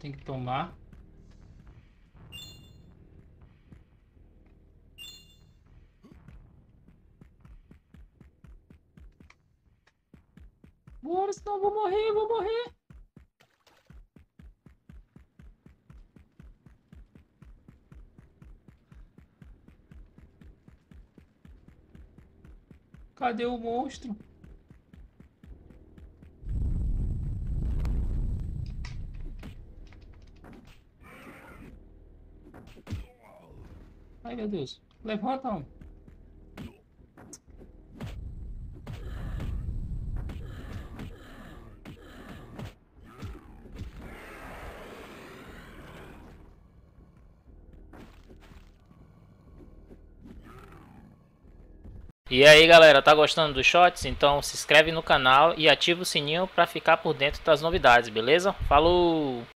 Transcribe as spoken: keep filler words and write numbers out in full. tenho que tomar. Bora, senão eu vou morrer, eu vou morrer. Cadê o monstro? Ai, meu Deus. Levanta, homem. E aí galera, tá gostando dos shorts? Então se inscreve no canal e ativa o sininho para ficar por dentro das novidades, beleza? Falou!